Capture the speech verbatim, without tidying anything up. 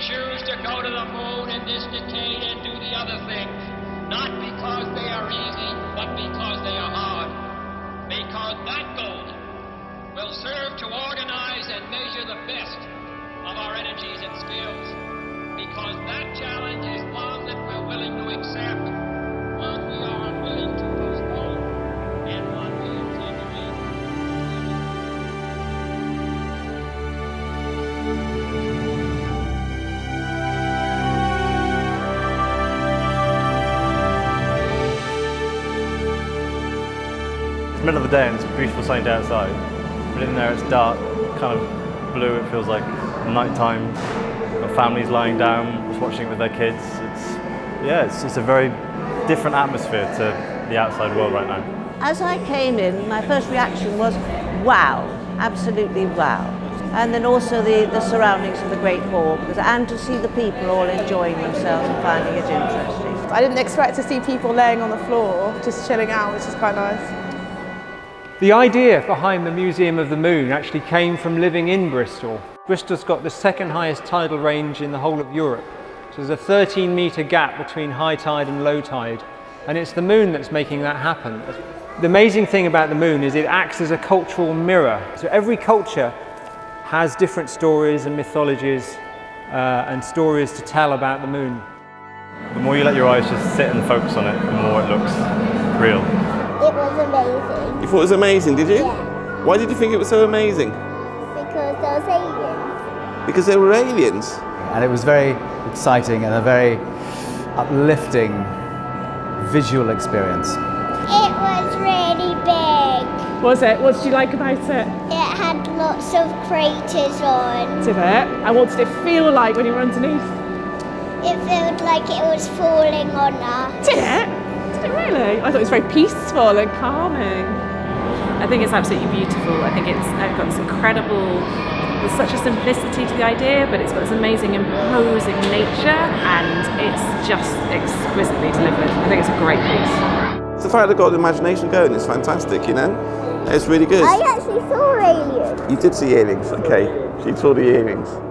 choose to go to the moon in this decade and do the other things, not because they are easy, but because they are hard. Because that goal will serve to organize and measure the best of our energies and skills. Because that challenge is one that we're willing to accept, one we are unwilling to postpone, and one we intend to make. It's the middle of the day and it's a beautiful sunny day outside, but in there it's dark, kind of blue, it feels like nighttime. Got families lying down, just watching it with their kids. It's, yeah, it's, it's a very different atmosphere to the outside world right now. As I came in, my first reaction was, wow, absolutely wow. And then also the, the surroundings of the Great Hall, because, and to see the people all enjoying themselves and finding it interesting. I didn't expect to see people laying on the floor, just chilling out, which is quite nice. The idea behind the Museum of the Moon actually came from living in Bristol. Bristol's got the second highest tidal range in the whole of Europe. So there's a thirteen metre gap between high tide and low tide, and it's the moon that's making that happen. The amazing thing about the moon is it acts as a cultural mirror. So every culture has different stories and mythologies uh, and stories to tell about the moon. The more you let your eyes just sit and focus on it, the more it looks real. It was amazing. You thought it was amazing, did you? Yeah. Why did you think it was so amazing? Because there was aliens. Because there were aliens? And it was very exciting and a very uplifting visual experience. It was really big. Was it? What did you like about it? It had lots of craters on. Did it? And what did it feel like when you were underneath? It felt like it was falling on us. Did it? Really? I thought it was very peaceful and calming. I think it's absolutely beautiful. I think it's got this incredible, there's such a simplicity to the idea, but it's got this amazing imposing nature, and it's just exquisitely delivered. I think it's a great piece. It's the fact that I've got the imagination going, it's fantastic, you know? It's really good. I actually saw aliens. You did see aliens, okay. She saw the aliens.